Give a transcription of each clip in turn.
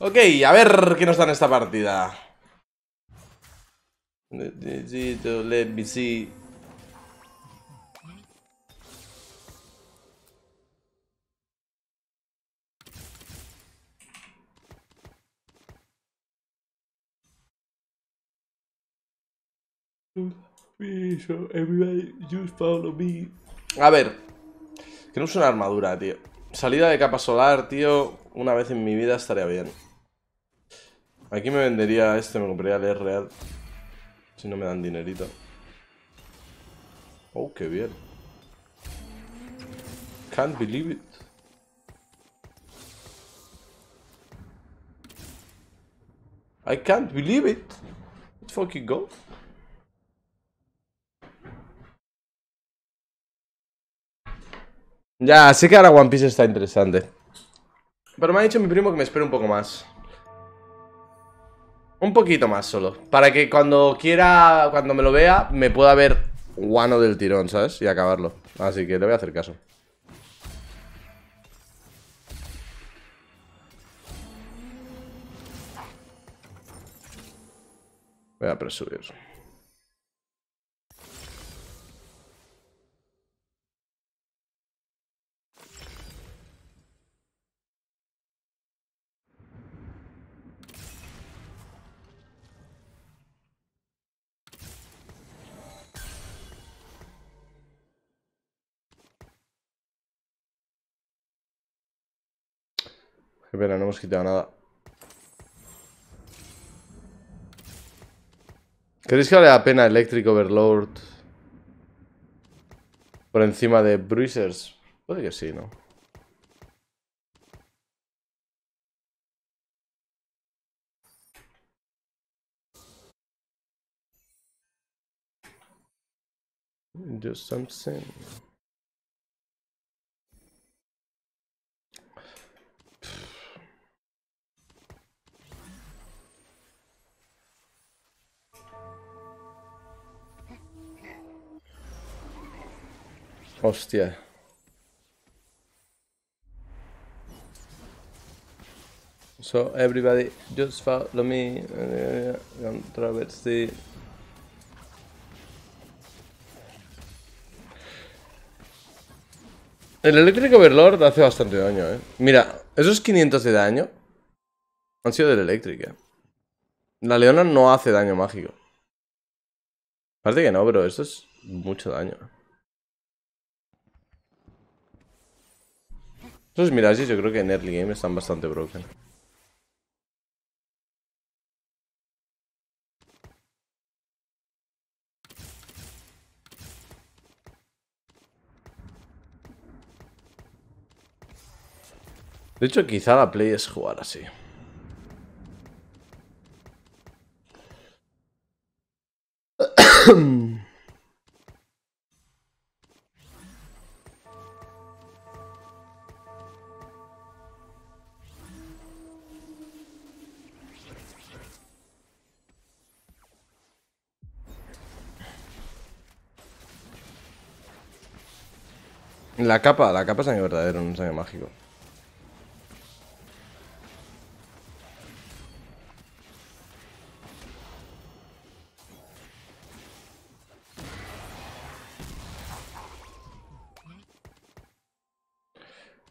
Ok, a ver qué nos dan esta partida. Let me see. Everybody just follow me. A ver, que no es una armadura, tío. Salida de capa solar, tío. Una vez en mi vida estaría bien. Aquí me vendería este, me compraría el R-Real. Si no me dan dinerito. Oh, qué bien. Can't believe it. I can't believe it. Let's fucking go. Ya, sé que ahora One Piece está interesante. Pero me ha dicho mi primo que me espere un poco más. Un poquito más solo. Para que cuando quiera, cuando me lo vea, me pueda ver guano del tirón, ¿sabes? Y acabarlo. Así que le voy a hacer caso. Voy a presubir. Qué pena, no hemos quitado nada. ¿Creéis que vale la pena Electric Overlord por encima de Bruisers? Puede que sí, ¿no? Do something. Hostia. So everybody just follow me. Controversy. El Electric Overlord hace bastante daño, eh. Mira, esos 500 de daño han sido del Electric, eh. La Leona no hace daño mágico. Parece que no, pero esto es mucho daño. Esos mirages yo creo que en early game están bastante broken. De hecho, quizá la play es jugar así. La capa es sangre verdadero, no es sangre mágico.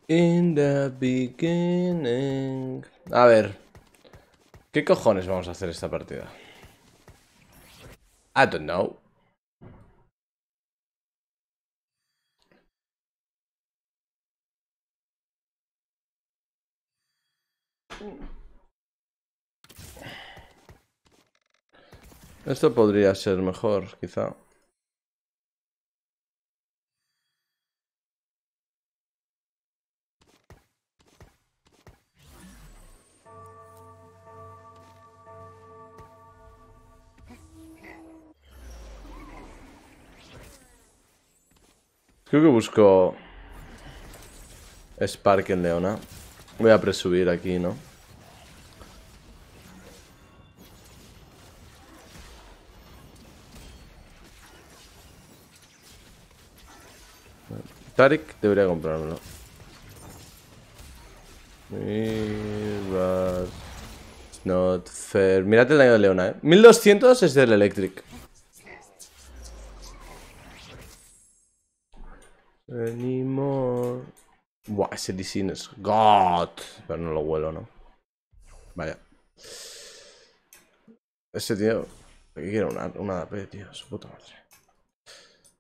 In the beginning. A ver, ¿qué cojones vamos a hacer esta partida? I don't know. Esto podría ser mejor, quizá. Creo que busco Spark en Leona. Voy a presubir aquí, ¿no? Tarik debería comprármelo. Not fair. Mirad el daño de Leona, 1200 es del Electric. Anymore. Buah, ese Dizzy es God. Pero no lo vuelo, ¿no? Vaya. Ese tío. Aquí quiero una AP, tío. Su puta madre.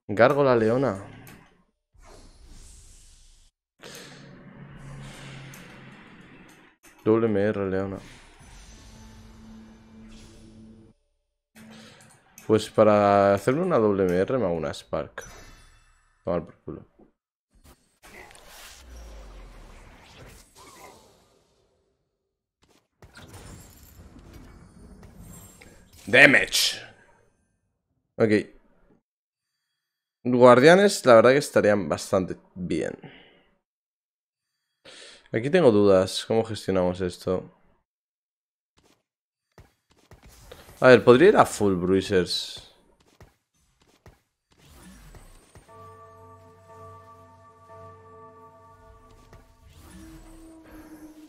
Gárgola Leona. WMR Leona. Pues para hacerle una WMR me hago una Spark. Tomar por culo. Damage. Ok. Guardianes, la verdad que estarían bastante bien. Aquí tengo dudas. ¿Cómo gestionamos esto? A ver, podría ir a full bruisers.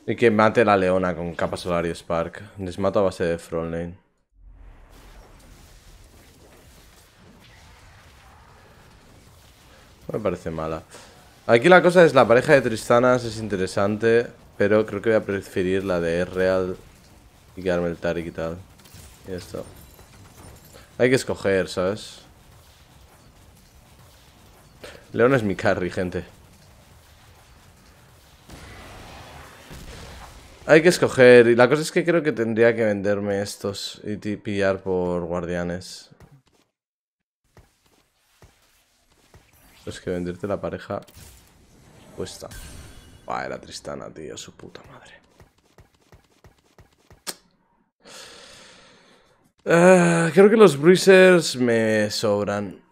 Y que mate la Leona con capa solar y Spark. Les mato a base de frontlane. No me parece mala. Aquí la cosa es, la pareja de Tristanas es interesante, pero creo que voy a preferir la de Real y quedarme el Taric y tal. Y esto. Hay que escoger, ¿sabes? Leona es mi carry, gente. Hay que escoger. Y la cosa es que creo que tendría que venderme estos y pillar por guardianes. Es que venderte la pareja cuesta. Ah, era Tristana, tío, su puta madre. Creo que los bruisers me sobran.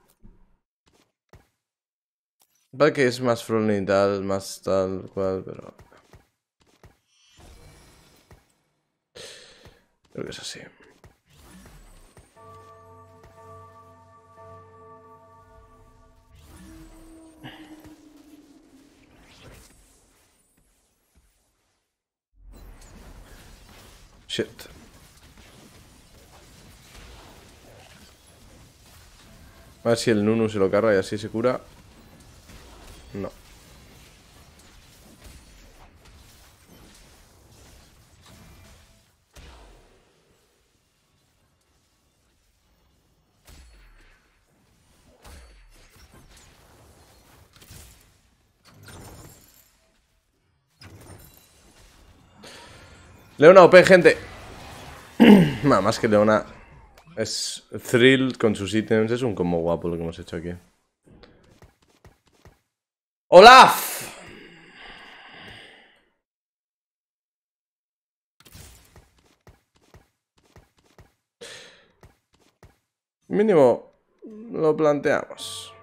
Va que es más frontline y tal, más tal cual, pero... creo que es así. Shit. A ver si el Nunu se lo carga y así se cura. No. Leona OP, gente. Nada más que Leona es Thrill con sus ítems. Es un combo guapo lo que hemos hecho aquí. ¡Olaf! Mínimo lo planteamos.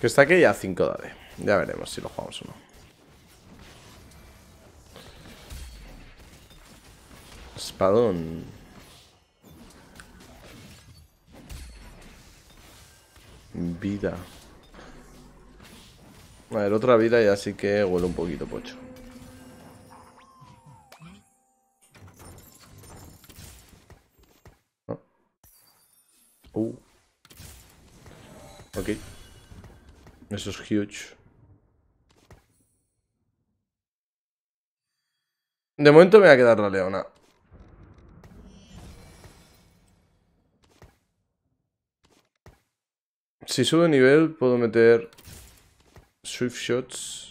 Que está aquí ya 5 dade. Ya veremos si lo jugamos o no. Espadón. Vida. A ver, otra vida y así que huele un poquito pocho. Ok. Eso es huge. De momento me va a quedar la Leona. Si subo nivel puedo meter Swift Shots.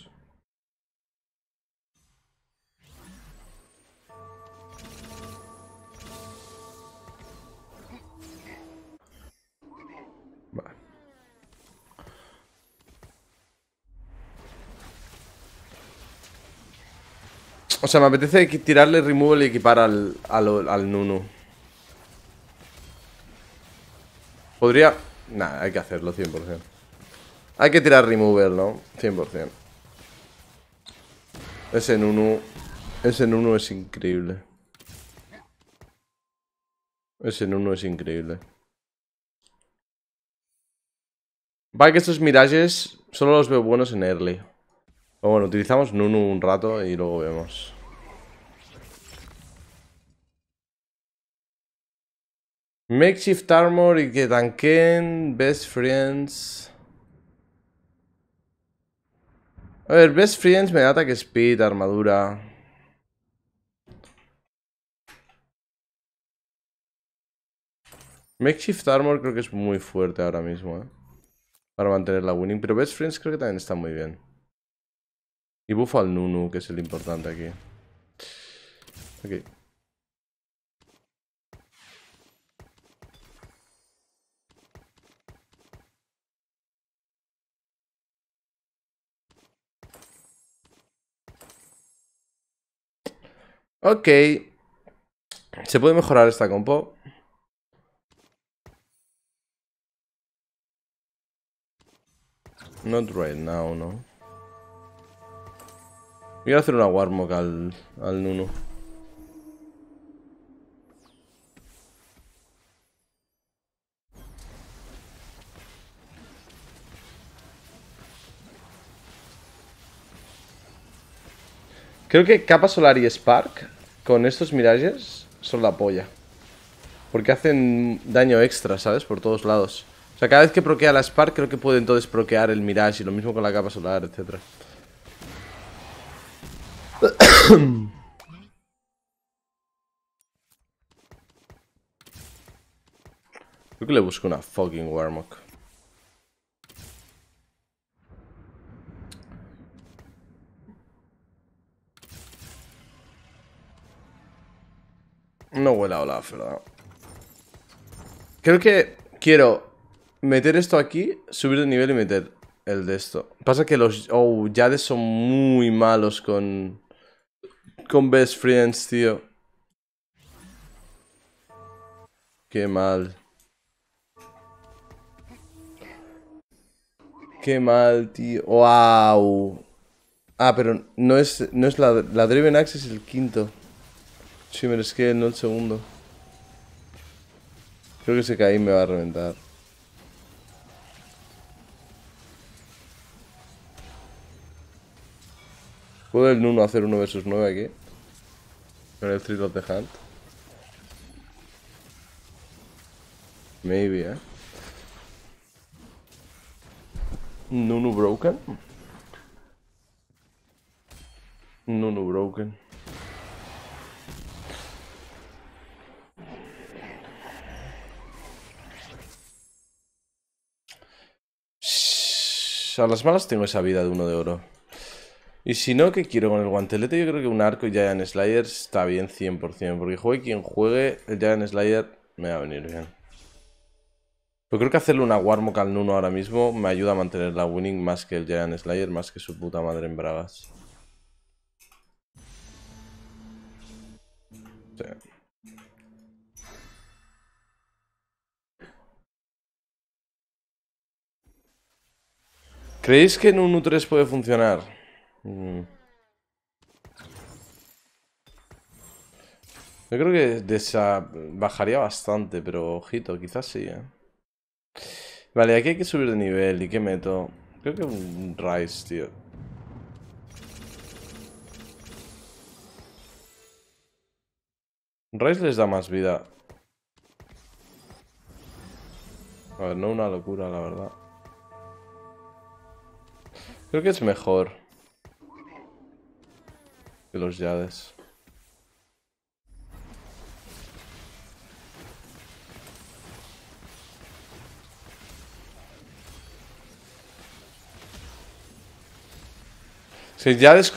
O sea, me apetece tirarle removal y equipar al Nunu. Podría... nada, hay que hacerlo 100%. Hay que tirar removal, ¿no? 100%. Ese Nunu es increíble. Ese Nunu es increíble. Vale, que estos mirages Solo los veo buenos en early. O bueno, utilizamos Nunu un rato y luego vemos. Makeshift Armor y que tanquen. Best Friends. A ver, Best Friends me da ataque speed, armadura. Makeshift Armor creo que es muy fuerte ahora mismo, ¿eh? Para mantener la winning. Pero Best Friends creo que también está muy bien. Y buff al Nunu, que es el importante aquí. Ok. Ok. ¿Se puede mejorar esta compo? Not right now, no. Voy a hacer una Warmog al Nunu. Creo que capa solar y Spark con estos mirages son la polla. Porque hacen daño extra, ¿sabes? Por todos lados. O sea, cada vez que proquea la Spark creo que puede entonces proquear el mirage. Y lo mismo con la capa solar, etc. Creo que le busco una fucking Warmog. No huele a Olaf, ¿verdad? Creo que quiero meter esto aquí, subir de nivel y meter el de esto. Pasa que los Jades son muy malos con Best Friends, tío. Qué mal. Qué mal, tío. ¡Wow! Ah, pero no es la Draven Axe, es el quinto. Shimmer Scale, no el segundo. Creo que ese Caín me va a reventar. ¿Puedo el Nunu hacer 1v9 aquí? Con el Trill of the Hunt. Maybe, eh. Nunu broken. Nunu broken. A las malas tengo esa vida de 1 de oro. Y si no, ¿qué quiero con el guantelete? Yo creo que un arco y Giant Slayer está bien 100%. Porque juegue quien juegue, el Giant Slayer me va a venir bien. Pero creo que hacerle una Warmog al Nunu ahora mismo me ayuda a mantener la winning más que el Giant Slayer, más que su puta madre en Bragas. O sea. ¿Creéis que en un U3 puede funcionar? Yo creo que bajaría bastante, pero ojito, quizás sí, ¿eh? Vale, aquí hay que subir de nivel. ¿Y qué meto? Creo que un Rice, tío. Rice les da más vida. A ver, no una locura, la verdad. Creo que es mejor que los Jades. Si Jades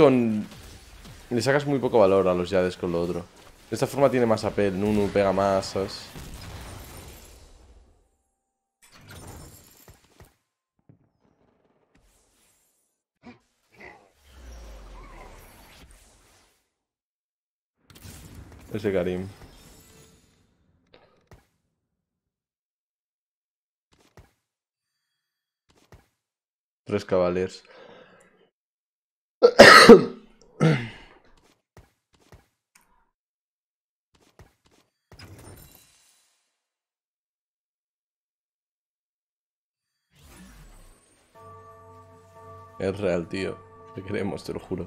le sacas muy poco valor a los Jades con lo otro. De esta forma tiene más AP, el Nunu pega más, ¿sabes? Ese Karim. Tres Cavaliers. Es real, tío. Te queremos, te lo juro.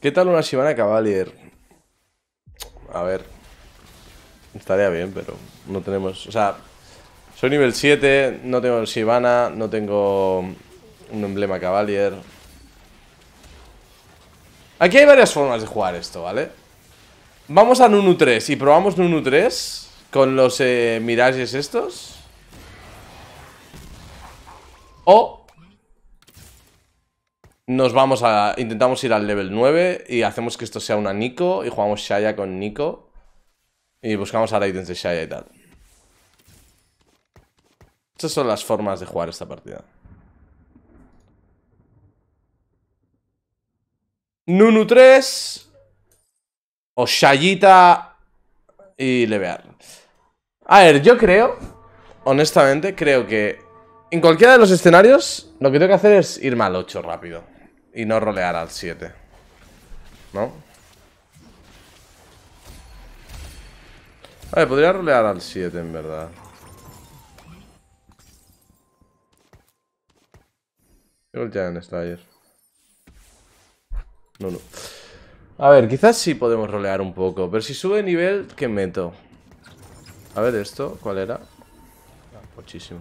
¿Qué tal una Shyvana Cavalier? A ver. Estaría bien, pero no tenemos... O sea, soy nivel 7, no tengo Shyvana, no tengo un emblema Cavalier. Aquí hay varias formas de jugar esto, ¿vale? Vamos a Nunu 3 y probamos Nunu 3 con los Mirages estos. O nos vamos a... Intentamos ir al level 9 y hacemos que esto sea una Nico y jugamos Shaya con Nico. Y buscamos ahora ítems de Shaya y tal. Estas son las formas de jugar esta partida. Nunu 3 o Shayita y levear. A ver, yo creo, honestamente, creo que en cualquiera de los escenarios lo que tengo que hacer es irme al 8 rápido y no rolear al 7, ¿no? A ver, podría rolear al 7 en verdad. Yo volteé en Slayer. No, no. A ver, quizás sí podemos rolear un poco. Pero si sube nivel, ¿qué meto? A ver esto, ¿cuál era? Ah, muchísimo.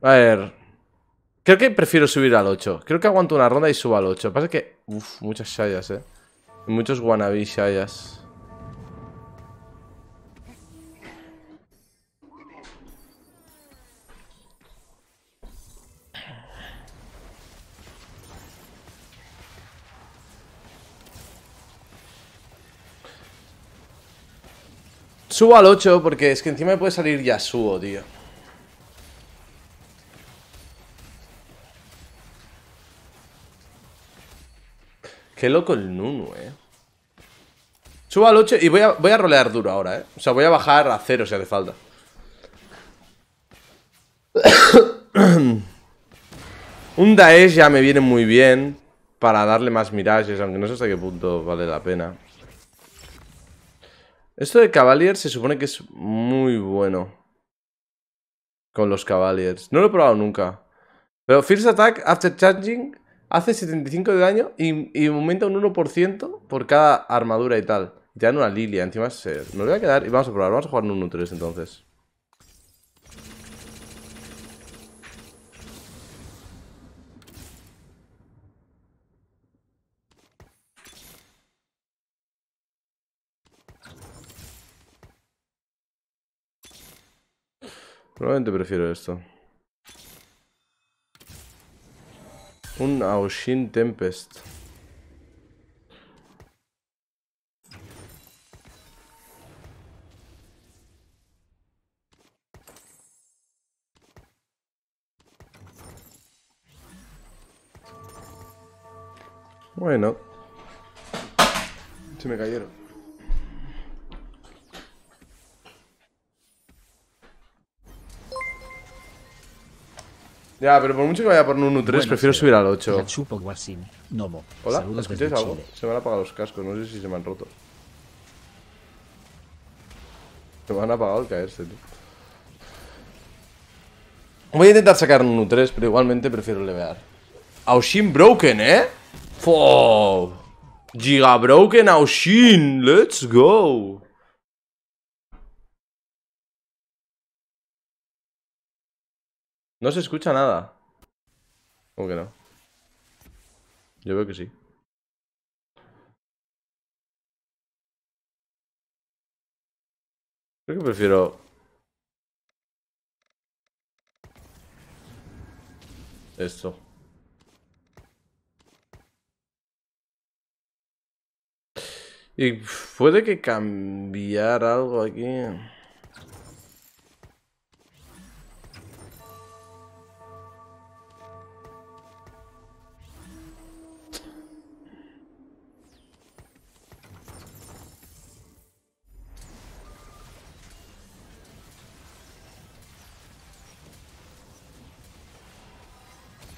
A ver. Creo que prefiero subir al 8. Creo que aguanto una ronda y subo al 8. Lo que pasa es que... Uf, muchas Shayas, Muchos wannabe Shayas. Subo al 8 porque es que encima me puede salir Yasuo, tío. Qué loco el Nunu, Subo al 8 y voy a rolear duro ahora, O sea, voy a bajar a 0 si hace falta. Un Daesh ya me viene muy bien para darle más mirages, aunque no sé hasta qué punto vale la pena. Esto de Cavaliers se supone que es muy bueno con los Cavaliers. No lo he probado nunca. Pero First Attack After Charging hace 75 de daño y aumenta un 1% por cada armadura y tal. Ya en una Lilia, encima nos voy a quedar y vamos a probar. Vamos a jugar un 1-3 entonces. Probablemente prefiero esto. Un AO SHIN Tempest. Bueno. Se me cayeron. Ya, pero por mucho que vaya por un 1-3, bueno, prefiero subir al 8. Hola, ¿me escucháis algo? Se me han apagado los cascos, no sé si se me han roto. Se me han apagado al caerse, tío. Voy a intentar sacar un 1-3, pero igualmente prefiero levear. AO SHIN Broken, ¡Fow! Giga Broken AO SHIN, let's go. No se escucha nada. ¿Cómo que no? Yo veo que sí. Creo que prefiero... esto. Y puede que cambiar algo aquí.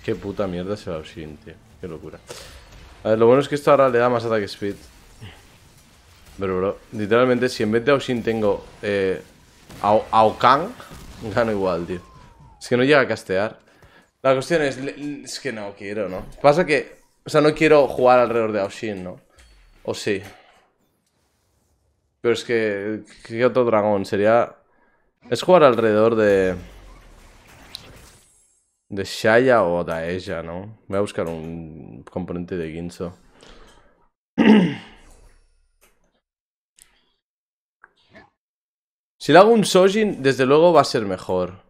Qué puta mierda es el AO SHIN, tío. Qué locura. A ver, lo bueno es que esto ahora le da más ataque speed. Pero bro, literalmente si en vez de AO Shin tengo Ao Kang, gano igual, tío. Es que no llega a castear. La cuestión es que no quiero, ¿no? Pasa que, o sea, no quiero jugar alrededor de AO Shin, ¿no? O sí. Pero es que, ¿qué otro dragón? Sería... Es jugar alrededor de... De Shaya o Daeja, ¿no? Voy a buscar un componente de Ginzo. Si le hago un Sojin, desde luego va a ser mejor.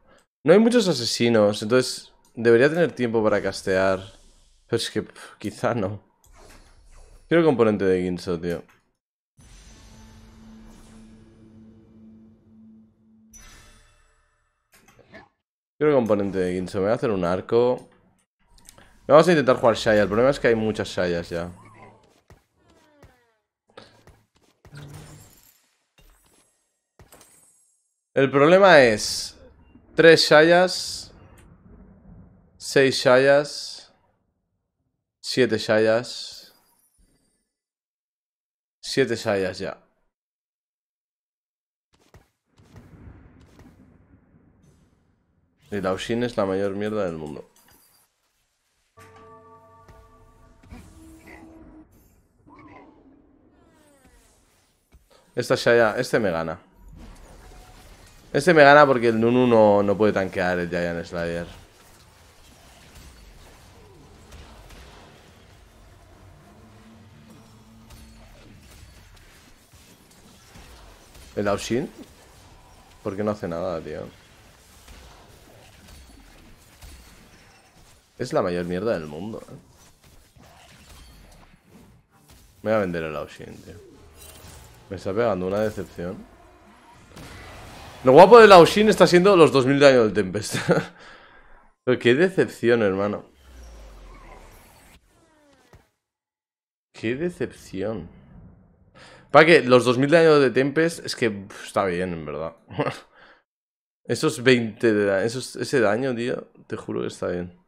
No hay muchos asesinos, entonces... Debería tener tiempo para castear. Pero es que quizá no. Quiero el componente de Ginzo, tío. Quiero el componente de Ginzo. Me voy a hacer un arco. Vamos a intentar jugar Shaya. El problema es que hay muchas Shayas ya. El problema es... 3 Shayas... 6 Shayas... 7 Shayas... 7 Shayas ya. El AO Shin es la mayor mierda del mundo. Esta Shaya... Este me gana. Este me gana porque el Nunu no puede tanquear el Giant Slayer. ¿El AO Shin? ¿Por qué no hace nada, tío? Es la mayor mierda del mundo, ¿eh? Me voy a vender el AO Shin, tío. Me está pegando una decepción. Lo guapo del AO Shin está siendo los 2000 daños del Tempest. Pero qué decepción, hermano. Qué decepción. Para que los 2000 daños de Tempest es que está bien, en verdad. Esos 20 de daño, ese daño, tío, te juro que está bien.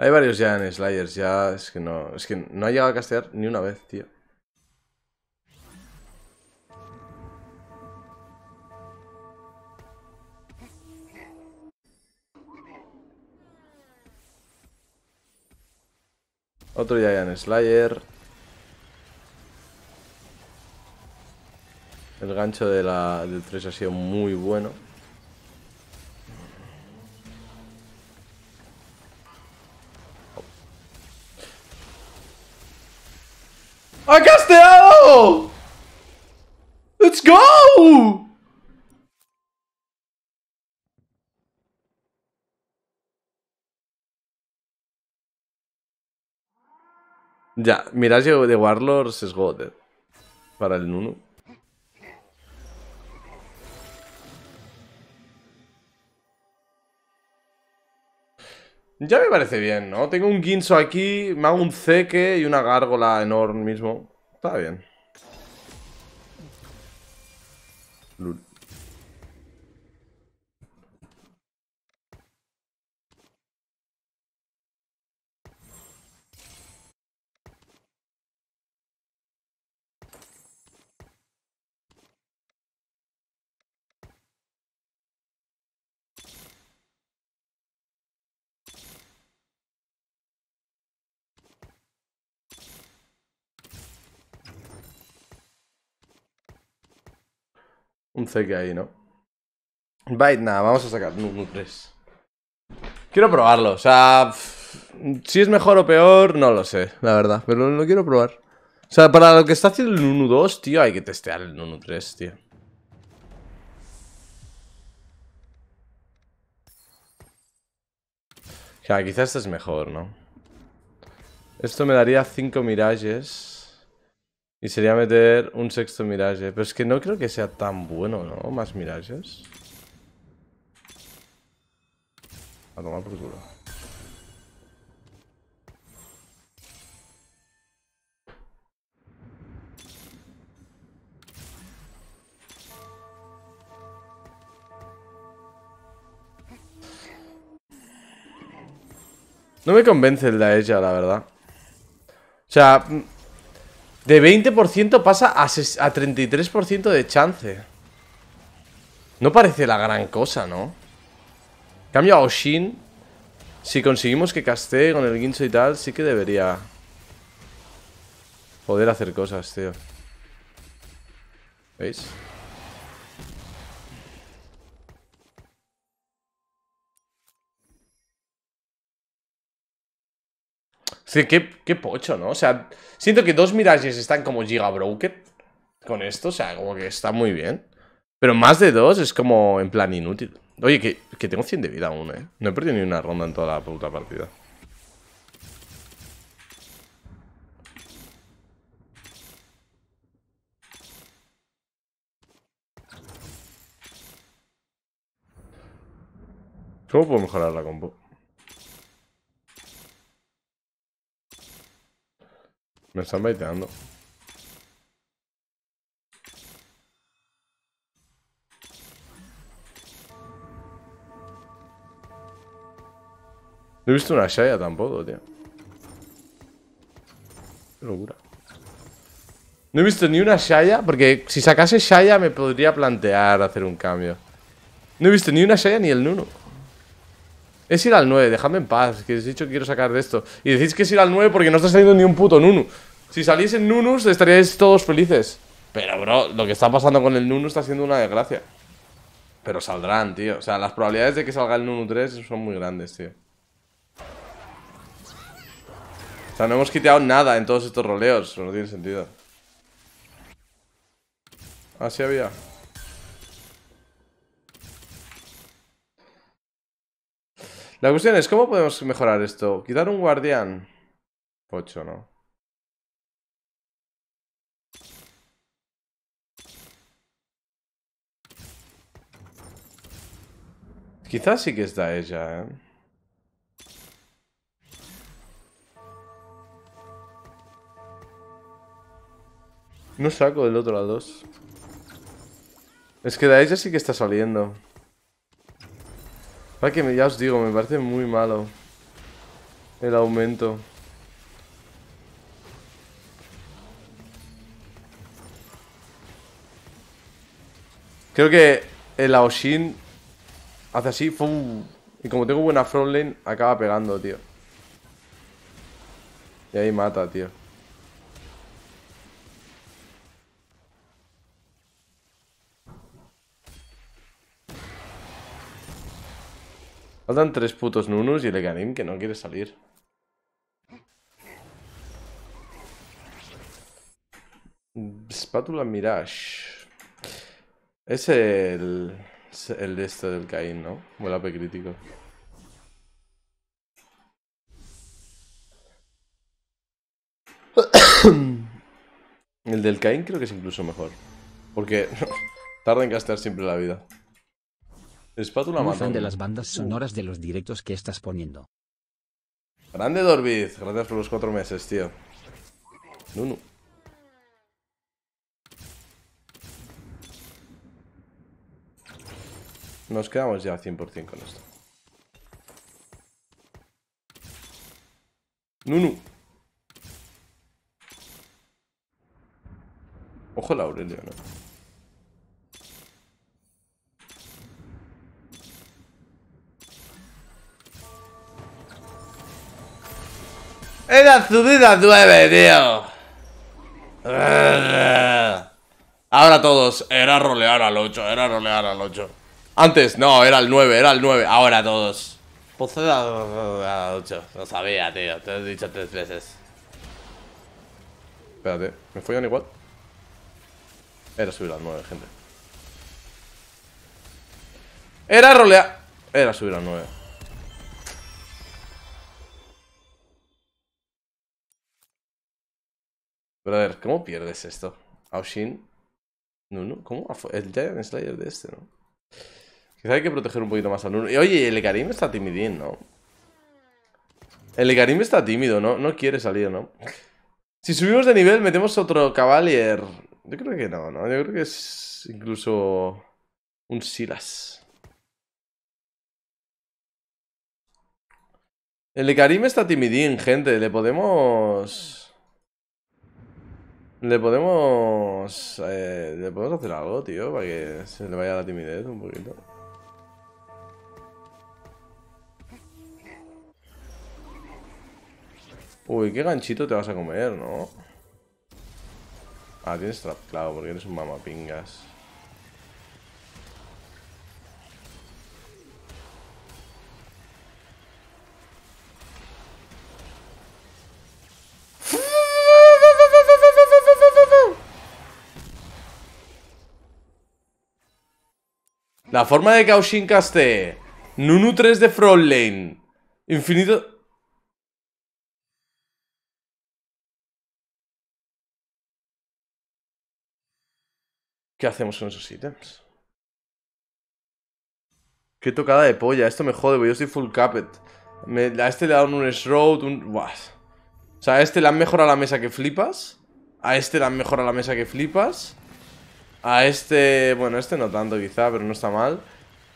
Hay varios ya en Slayers, ya es que no ha llegado a castear ni una vez, tío. Otro Giant Slayer. El gancho de del 3 ha sido muy bueno. ¡Ha casteado! ¡Let's go! Ya, Mirage de Warlords es God para el Nunu. Ya me parece bien, ¿no? Tengo un Ginzo aquí, me hago un Zeke y una gárgola enorme mismo. Está bien. Lul. Un CK ahí, ¿no? Bait, nada, vamos a sacar Nunu 3. Quiero probarlo, o sea... Si es mejor o peor, no lo sé, la verdad. Pero lo quiero probar. O sea, para lo que está haciendo el Nunu 2, tío, hay que testear el Nunu 3, tío. O sea, quizás este es mejor, ¿no? Esto me daría 5 mirages... Y sería meter un 6º Mirage. Pero es que no creo que sea tan bueno, ¿no? Más Mirages. A tomar por culo. No me convence el de ella, la verdad. O sea, de 20% pasa a 33% de chance. No parece la gran cosa, ¿no? Cambio a Oshin. Si conseguimos que castee con el guincho y tal, sí que debería poder hacer cosas, tío. ¿Veis? Es que qué pocho, ¿no? O sea, siento que dos mirages están como giga broken con esto, o sea, como que está muy bien. Pero más de dos es como en plan inútil. Oye, que tengo 100 de vida aún, ¿eh? No he perdido ni una ronda en toda la puta partida. ¿Cómo puedo mejorar la compo? Me están baiteando. No he visto una Shaya tampoco, tío. Qué locura. No he visto ni una Shaya, porque si sacase Shaya me podría plantear hacer un cambio. No he visto ni una Shaya ni el Nuno. Es ir al 9, dejadme en paz, que os he dicho que quiero sacar de esto. Y decís que es ir al 9 porque no está saliendo ni un puto Nunu. Si salís en Nunus estaríais todos felices. Pero bro, lo que está pasando con el Nunu está siendo una desgracia. Pero saldrán, tío. O sea, las probabilidades de que salga el Nunu 3 son muy grandes, tío. O sea, no hemos quitado nada en todos estos roleos. No tiene sentido. Así había. La cuestión es, ¿cómo podemos mejorar esto? ¿Quitar un guardián? 8, ¿no? Quizás sí que está ella, ¿eh? No saco del otro lado 2. Es que de ella sí que está saliendo. Para que ya os digo, me parece muy malo el aumento. Creo que el AO SHIN hace así, ¡fum! Y como tengo buena frontlane, acaba pegando, tío. Y ahí mata, tío. Faltan 3 putos Nunus y el Ekarim que no quiere salir. Spatula Mirage. Es el de este del Caín, ¿no? Buen AP crítico. El del Caín creo que es incluso mejor. Porque tarda en castear siempre la vida. Espátula mata. Muy fan de las bandas sonoras de los directos que estás poniendo. Grande Dorbiz, gracias por los 4 meses, tío. Nunu. Nos quedamos ya 100% con esto. Nunu. Ojo la Aurelia, ¿no? ¡Era subida 9, tío! Ahora todos, era rolear al 8, era rolear al 8. Antes, no, era el 9, era el 9. Ahora todos. Pues era al 8, lo sabía, tío. Te lo he dicho 3 veces. Espérate, ¿me follan igual? Era subir al 9, gente. Era rolear. Era subir al 9. Pero a ver, ¿cómo pierdes esto? AO SHIN. Nunu, ¿cómo? El Giant Slayer de este, ¿no? Quizá hay que proteger un poquito más al Nunu. Y oye, el Ekarim está timidín, ¿no? El Ekarim está tímido, ¿no? No quiere salir, ¿no? Si subimos de nivel, metemos otro Cavalier. Yo creo que no, ¿no? Yo creo que es incluso un Silas. El de Karim está timidín, gente. Le podemos hacer algo, tío, para que se le vaya la timidez un poquito. Uy, qué ganchito te vas a comer, ¿no? Ah, tienes trap, claro, porque eres un mamapingas. La forma de que AO Shin caste Nunu 3 de Frontlane Infinito. ¿Qué hacemos con esos ítems? Qué tocada de polla, esto me jode, porque yo estoy full caped. A este le dan un shroud, Buah. O sea, a este le han mejorado la mesa que flipas. A este le han mejorado la mesa que flipas. A este... Bueno, este no tanto quizá, pero no está mal.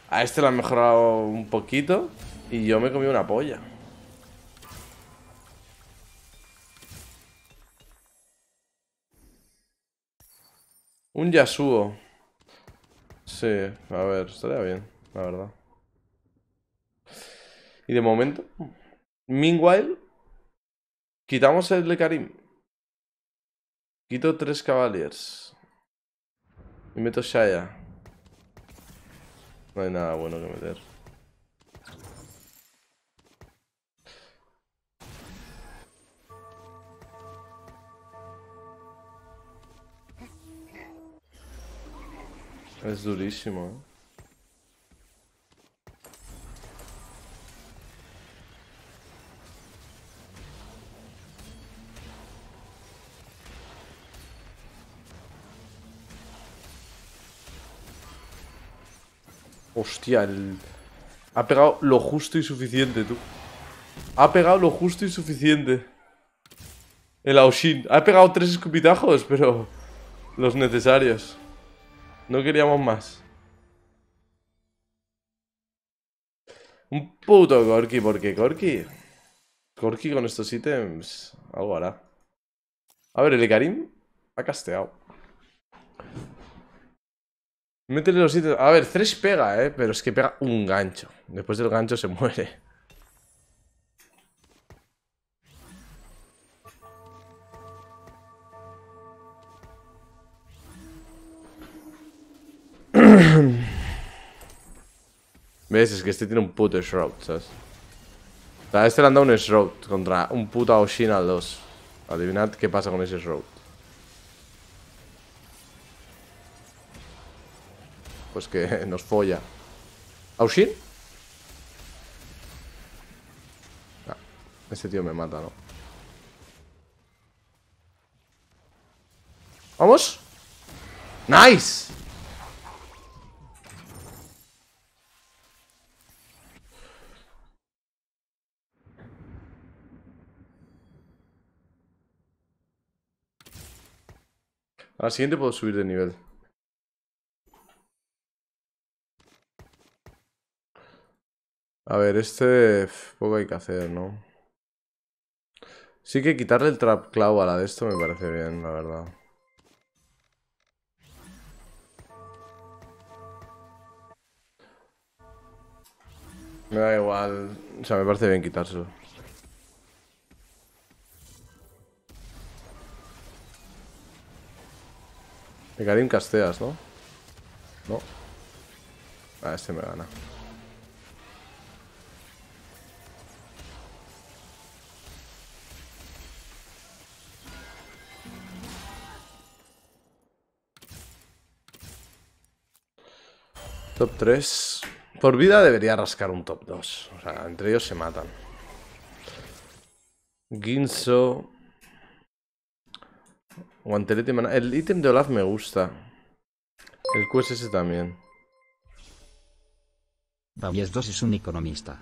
A este lo han mejorado un poquito. Y yo me comí una polla. Un Yasuo. Sí, a ver, estaría bien, la verdad. Y de momento, meanwhile, quitamos el de Karim. Quito 3 Cavaliers y meto Shaya. No hay nada bueno que meter. Es durísimo, ¿eh? Hostia, ha pegado lo justo y suficiente, tú. Ha pegado lo justo y suficiente. El AO Shin. Ha pegado 3 escupitajos, pero los necesarios. No queríamos más. Un puto Corki, porque Corki con estos ítems algo hará. A ver, el Karim ha casteado. Métele los ítems. A ver, 3 pega, pero es que pega un gancho. Después del gancho se muere. ¿Ves? Es que este tiene un puto shroud, ¿sabes? O sea, a este le han dado un shroud contra un puto AO Shin al 2. Adivinad qué pasa con ese shroud. Pues que nos folla. ¿AO Shin? Ah, este tío me mata, ¿no? ¡Vamos! ¡Nice! A la siguiente puedo subir de nivel. A ver, este... Poco hay que hacer, ¿no? Sí que quitarle el trap claw a la de esto me parece bien, la verdad. Me da igual. O sea, me parece bien quitárselo. El Karim casteas, ¿no? No. Ah, este me gana. Top 3. Por vida debería rascar un top 2. O sea, entre ellos se matan. Ginzo. Guantelete. El ítem de Olaf me gusta. El quest ese también. Babies 2 es un economista.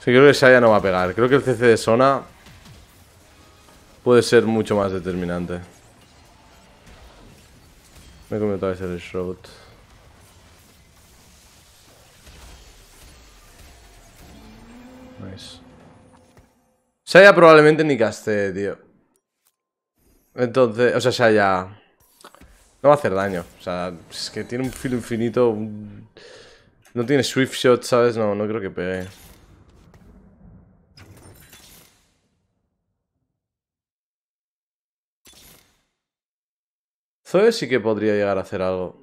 Sí, creo que Shaya no va a pegar. Creo que el CC de Sona puede ser mucho más determinante. Me he comido otra vez el Shroud. Nice. Shaya probablemente ni caste, tío. Entonces, o sea, Shaya no va a hacer daño. O sea, es que tiene un filo infinito. No tiene Swift Shot, ¿sabes? No, no creo que pegue. Zoe sí que podría llegar a hacer algo.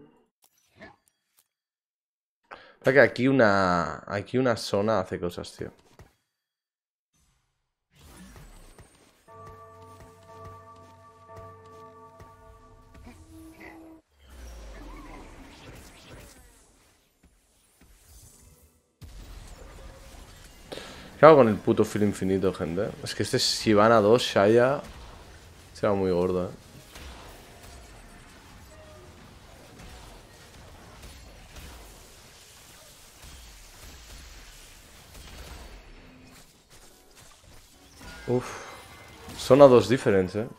Para que aquí una zona hace cosas, tío. ¿Qué hago con el puto filo infinito, gente? Es que este Shyvana 2, Shaya, será muy gordo, eh. Uf, son a dos diferentes, eh.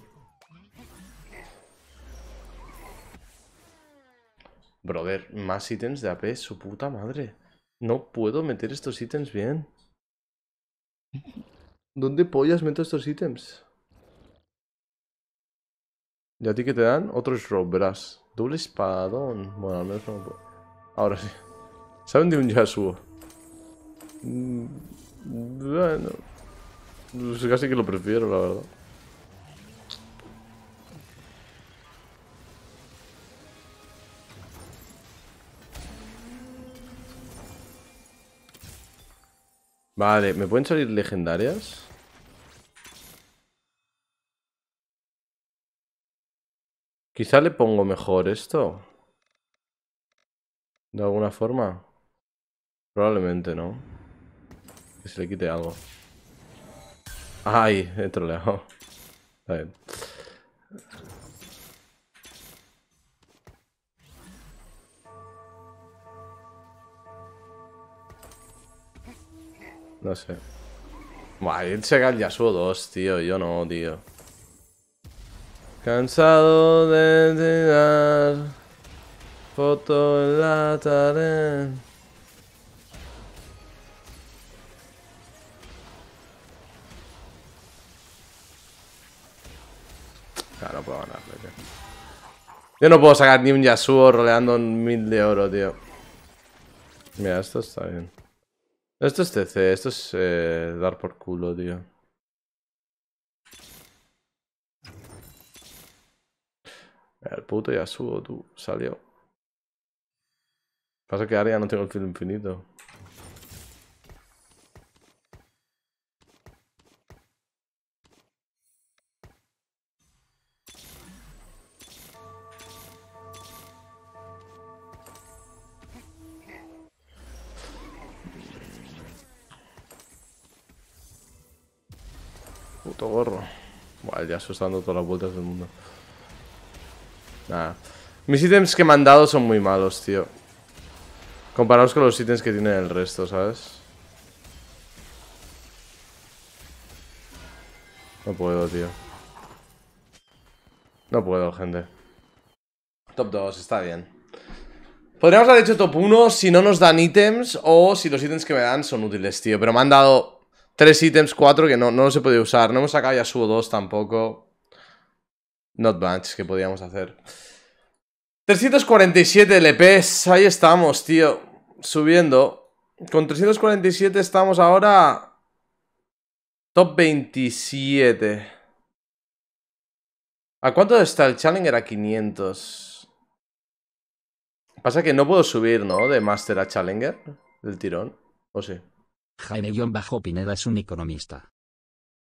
Brother, más ítems de AP, su puta madre. No puedo meter estos ítems bien. ¿Dónde pollas meto estos ítems? ¿Y a ti qué te dan? Otros robras. Doble espadón. Bueno, al menos no puedo. Ahora sí. ¿Saben de un Yasuo? Bueno. Casi que lo prefiero, la verdad. Vale, ¿me pueden salir legendarias? Quizá le pongo mejor esto. ¿De alguna forma? Probablemente no. Que se le quite algo. Ay, he troleado. Está bien. No sé. Buah, él se cae el Yasuo 2, tío. Yo no, tío. Cansado de tirar foto en la tarea. No puedo ganarle, tío. Yo no puedo sacar ni un Yasuo roleando 1000 de oro, tío. Mira, esto está bien. Esto es TC, esto es dar por culo, tío. El puto Yasuo, tú, salió. Pasa que ahora ya no tengo el filo infinito. Puto gorro. Buah, ya se está dando todas las vueltas del mundo. Nada. Mis ítems que me han dado son muy malos, tío. Comparados con los ítems que tienen el resto, ¿sabes? No puedo, tío. No puedo, gente. Top 2, está bien. Podríamos haber hecho top 1 si no nos dan ítems o si los ítems que me dan son útiles, tío. Pero me han dado... 3 ítems, 4 que no los he podido usar. No hemos sacado ya Yasuo 2 tampoco. Not much que podíamos hacer. 347 LPs. Ahí estamos, tío. Subiendo. Con 347 estamos ahora... Top 27. ¿A cuánto está el Challenger? A 500. Pasa que no puedo subir, ¿no? De Master a Challenger. Del tirón. ¿O sí? Jaime-Pineda es un economista.